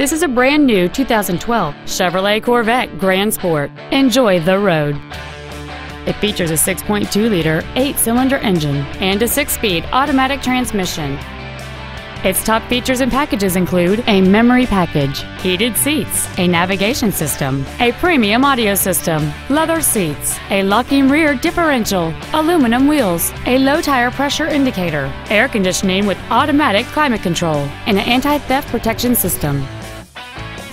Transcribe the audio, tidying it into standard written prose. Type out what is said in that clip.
This is a brand new 2012 Chevrolet Corvette Grand Sport. Enjoy the road. It features a 6.2-liter 8-cylinder engine and a 6-speed automatic transmission. Its top features and packages include a memory package, heated seats, a navigation system, a premium audio system, leather seats, a locking rear differential, aluminum wheels, a low tire pressure indicator, air conditioning with automatic climate control, and an anti-theft protection system.